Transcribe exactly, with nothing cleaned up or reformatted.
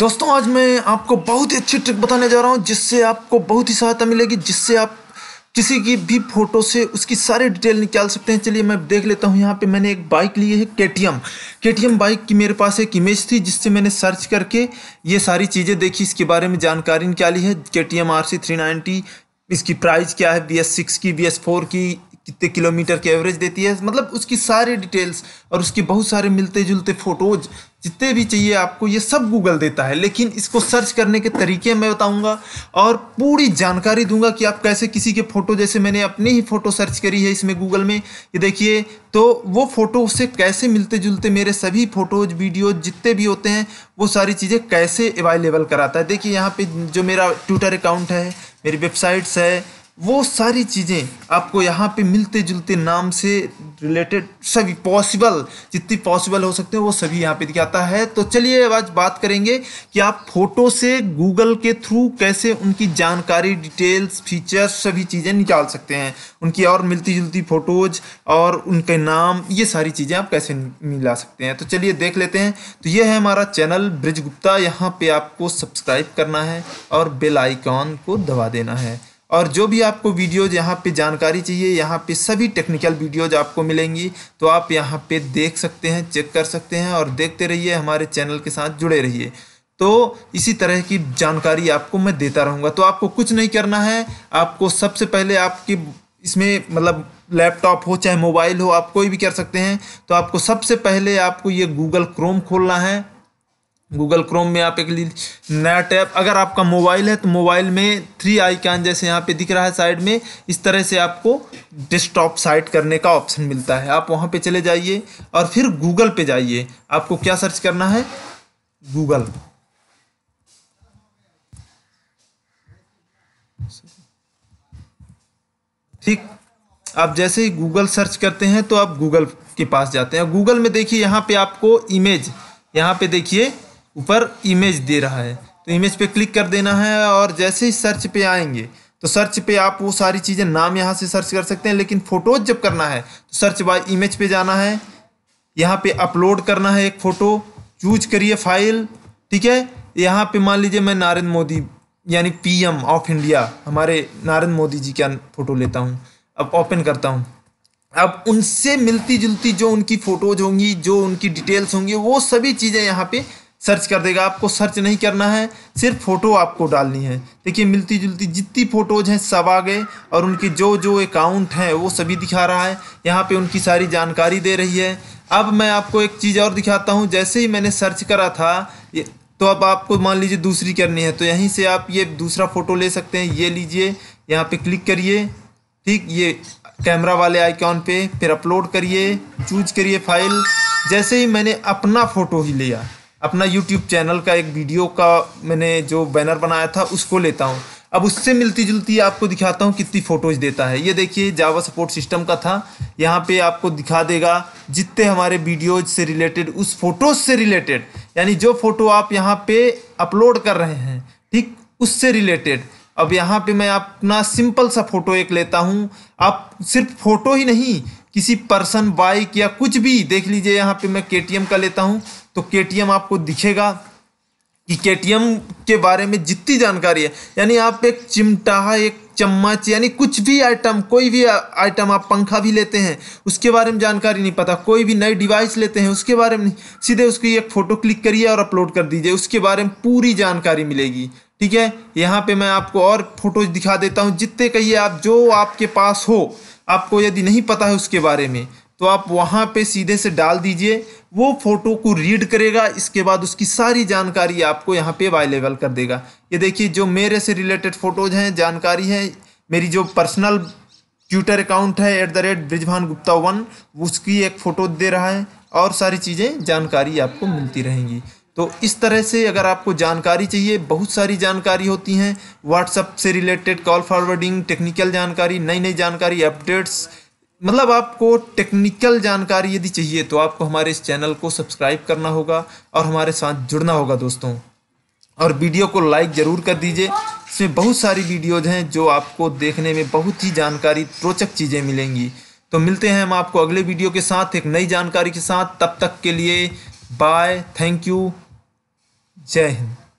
दोस्तों आज मैं आपको बहुत ही अच्छी ट्रिक बताने जा रहा हूं जिससे आपको बहुत ही सहायता मिलेगी, जिससे आप किसी की भी फ़ोटो से उसकी सारी डिटेल निकाल सकते हैं। चलिए मैं देख लेता हूं। यहाँ पे मैंने एक बाइक ली है K T M. K T M bike की मेरे पास एक इमेज थी जिससे मैंने सर्च करके ये सारी चीज़ें देखी, इसके बारे में जानकारी निकाली है। K T M R C three ninety, इसकी प्राइस क्या है, बी एस सिक्स की, बी एस फोर की, कितने किलोमीटर की एवरेज देती है, मतलब उसकी सारी डिटेल्स और उसके बहुत सारे मिलते जुलते फ़ोटोज़ जितने भी चाहिए आपको ये सब गूगल देता है। लेकिन इसको सर्च करने के तरीके मैं बताऊंगा और पूरी जानकारी दूंगा कि आप कैसे किसी के फ़ोटो, जैसे मैंने अपनी ही फ़ोटो सर्च करी है इसमें गूगल में, ये देखिए, तो वो फ़ोटो से कैसे मिलते जुलते मेरे सभी फ़ोटोज़ वीडियोज़ जितने भी होते हैं वो सारी चीज़ें कैसे अवेलेबल कराता है। देखिए यहाँ पर जो मेरा ट्विटर अकाउंट है, मेरी वेबसाइट्स है, वो सारी चीज़ें आपको यहाँ पे मिलते जुलते नाम से रिलेटेड सभी पॉसिबल जितनी पॉसिबल हो सकते हैं वो सभी यहाँ पे दिखाता है। तो चलिए आज बात करेंगे कि आप फ़ोटो से गूगल के थ्रू कैसे उनकी जानकारी, डिटेल्स, फीचर्स सभी चीज़ें निकाल सकते हैं उनकी, और मिलती जुलती फ़ोटोज़ और उनके नाम, ये सारी चीज़ें आप कैसे मिला सकते हैं। तो चलिए देख लेते हैं। तो ये है हमारा चैनल ब्रिज गुप्ता, यहाँ पर आपको सब्सक्राइब करना है और बेल आइकॉन को दबा देना है। और जो भी आपको वीडियोज़ यहाँ पे जानकारी चाहिए, यहाँ पे सभी टेक्निकल वीडियोज़ आपको मिलेंगी, तो आप यहाँ पे देख सकते हैं, चेक कर सकते हैं और देखते रहिए, हमारे चैनल के साथ जुड़े रहिए। तो इसी तरह की जानकारी आपको मैं देता रहूँगा। तो आपको कुछ नहीं करना है, आपको सबसे पहले आपकी इसमें मतलब लैपटॉप हो चाहे मोबाइल हो, आप कोई भी कर सकते हैं। तो आपको सबसे पहले आपको ये गूगल क्रोम खोलना है। गूगल क्रोम में आप एक नया टैब, अगर आपका मोबाइल है तो मोबाइल में थ्री आइकन जैसे यहाँ पे दिख रहा है साइड में, इस तरह से आपको डेस्कटॉप साइट करने का ऑप्शन मिलता है। आप वहाँ पे चले जाइए और फिर गूगल पे जाइए। आपको क्या सर्च करना है, गूगल, ठीक। आप जैसे ही गूगल सर्च करते हैं तो आप गूगल के पास जाते हैं। गूगल में देखिए यहाँ पे आपको इमेज, यहाँ पे देखिए ऊपर इमेज दे रहा है, तो इमेज पे क्लिक कर देना है। और जैसे ही सर्च पे आएंगे तो सर्च पे आप वो सारी चीज़ें नाम यहाँ से सर्च कर सकते हैं। लेकिन फ़ोटोज़ जब करना है तो सर्च बाय इमेज पे जाना है, यहाँ पे अपलोड करना है एक फ़ोटो, चूज करिए फाइल, ठीक है। यहाँ पे मान लीजिए मैं नरेंद्र मोदी यानी पी एम ऑफ इंडिया, हमारे नरेंद्र मोदी जी का फ़ोटो लेता हूँ। अब ओपन करता हूँ। अब उनसे मिलती जुलती जो उनकी फ़ोटोज होंगी, जो उनकी डिटेल्स होंगी, वो सभी चीज़ें यहाँ पे सर्च कर देगा। आपको सर्च नहीं करना है, सिर्फ फ़ोटो आपको डालनी है। देखिए मिलती जुलती जितनी फ़ोटोज़ हैं सब आ गए और उनके जो जो अकाउंट हैं वो सभी दिखा रहा है, यहाँ पे उनकी सारी जानकारी दे रही है। अब मैं आपको एक चीज़ और दिखाता हूँ। जैसे ही मैंने सर्च करा था, तो अब आपको मान लीजिए दूसरी करनी है, तो यहीं से आप ये दूसरा फ़ोटो ले सकते हैं। ये लीजिए, यहाँ पर क्लिक करिए, ठीक, ये कैमरा वाले आइकॉन पे, फिर अपलोड करिए, चूज करिए फाइल। जैसे ही मैंने अपना फ़ोटो ही लिया, अपना यूट्यूब चैनल का एक वीडियो का मैंने जो बैनर बनाया था उसको लेता हूँ। अब उससे मिलती जुलती आपको दिखाता हूँ कितनी फ़ोटोज़ देता है। ये देखिए जावा सपोर्ट सिस्टम का था, यहाँ पे आपको दिखा देगा जितने हमारे वीडियोज से रिलेटेड, उस फ़ोटोज़ से रिलेटेड, यानी जो फ़ोटो आप यहाँ पर अपलोड कर रहे हैं, ठीक, उससे रिलेटेड। अब यहाँ पे मैं अपना सिंपल सा फ़ोटो एक लेता हूँ। आप सिर्फ फ़ोटो ही नहीं, किसी पर्सन, बाइक या कुछ भी देख लीजिए। यहाँ पे मैं के टी एम का लेता हूँ, तो के टी एम आपको दिखेगा कि के टी एम के बारे में जितनी जानकारी है, यानी आप एक चिमटा, एक चम्मच, यानी कुछ भी आइटम, कोई भी आइटम, आप पंखा भी लेते हैं उसके बारे में जानकारी नहीं पता, कोई भी नई डिवाइस लेते हैं उसके बारे में नहीं, सीधे उसकी एक फ़ोटो क्लिक करिए और अपलोड कर दीजिए, उसके बारे में पूरी जानकारी मिलेगी, ठीक है। यहाँ पे मैं आपको और फ़ोटोज़ दिखा देता हूँ जितने कहिए आप, जो आपके पास हो, आपको यदि नहीं पता है उसके बारे में तो आप वहाँ पे सीधे से डाल दीजिए, वो फ़ोटो को रीड करेगा, इसके बाद उसकी सारी जानकारी आपको यहाँ पे अवेलेबल कर देगा। ये देखिए जो मेरे से रिलेटेड फ़ोटोज़ हैं, जानकारी है, मेरी जो पर्सनल ट्विटर अकाउंट है at the rate Brijbhan Gupta one, उसकी एक फ़ोटो दे रहा है और सारी चीज़ें जानकारी आपको मिलती रहेंगी। तो इस तरह से अगर आपको जानकारी चाहिए, बहुत सारी जानकारी होती हैं, व्हाट्सएप से रिलेटेड कॉल फॉरवर्डिंग, टेक्निकल जानकारी, नई नई जानकारी, अपडेट्स, मतलब आपको टेक्निकल जानकारी यदि चाहिए तो आपको हमारे इस चैनल को सब्सक्राइब करना होगा और हमारे साथ जुड़ना होगा दोस्तों। और वीडियो को लाइक ज़रूर कर दीजिए, इसमें बहुत सारी वीडियोज़ हैं जो आपको देखने में बहुत ही जानकारी, रोचक चीज़ें मिलेंगी। तो मिलते हैं हम आपको अगले वीडियो के साथ एक नई जानकारी के साथ। तब तक के लिए बाय, थैंक यू, जय हिंद।